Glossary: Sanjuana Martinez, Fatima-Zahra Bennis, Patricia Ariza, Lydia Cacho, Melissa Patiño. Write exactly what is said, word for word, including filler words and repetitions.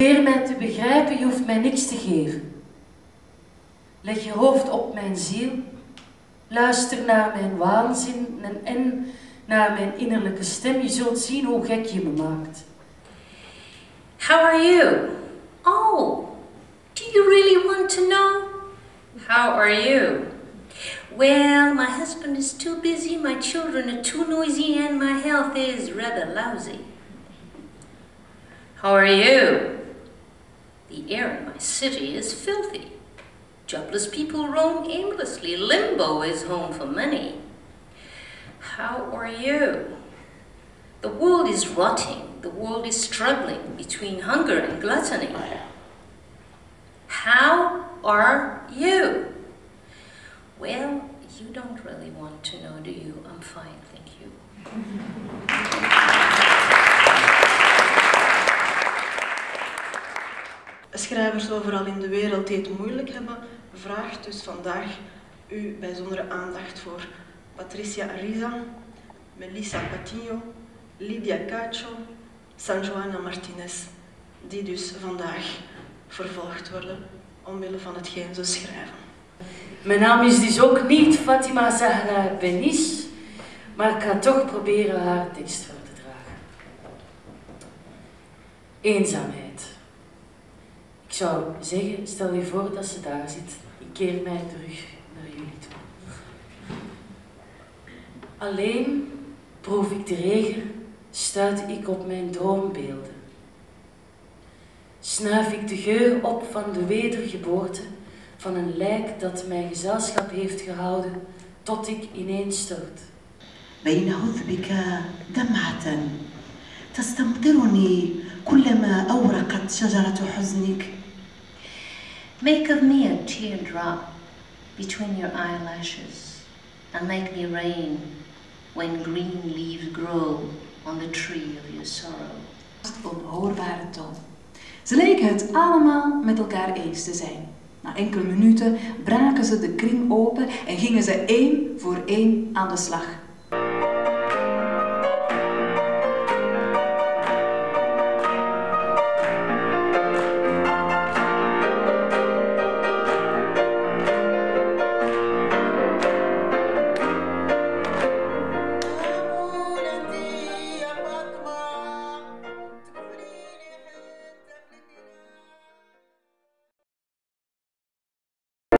Leer mij te begrijpen, je hoeft mij niks te geven. Leg je hoofd op mijn ziel, luister naar mijn waanzin en, en naar mijn innerlijke stem. Je zult zien hoe gek je me maakt. How are you? Oh, do you really want to know? How are you? Well, my husband is too busy, my children are too noisy, and my health is rather lousy. How are you? The air in my city is filthy. Jobless people roam aimlessly. Limbo is home for many. How are you? The world is rotting. The world is struggling between hunger and gluttony. How are you? Well, you don't really want to know, do you? I'm fine, thank you. Schrijvers overal in de wereld die het moeilijk hebben, vraagt dus vandaag uw bijzondere aandacht voor Patricia Ariza, Melissa Patiño, Lydia Cacho, Sanjuana Martinez, die dus vandaag vervolgd worden omwille van hetgeen ze schrijven. Mijn naam is dus ook niet Fatima-Zahra Bennis, maar ik ga toch proberen haar tekst voor te dragen. Eenzaamheid. Ik zou zeggen, stel je voor dat ze daar zit. Ik keer mij terug naar jullie toe. Alleen proef ik de regen, stuit ik op mijn droombeelden. Snuif ik de geur op van de wedergeboorte, van een lijk dat mij gezelschap heeft gehouden, tot ik ineenstort. بين حذبك دمعة تستمطرني كلما أورقت شجرة حزنك. Make of me a teardrop between your eyelashes, and make me rain when green leaves grow on the tree of your sorrow. Onhoorbare toon. Ze leken het allemaal met elkaar eens te zijn. Na enkele minuten braken ze de kring open en gingen ze één voor één aan de slag.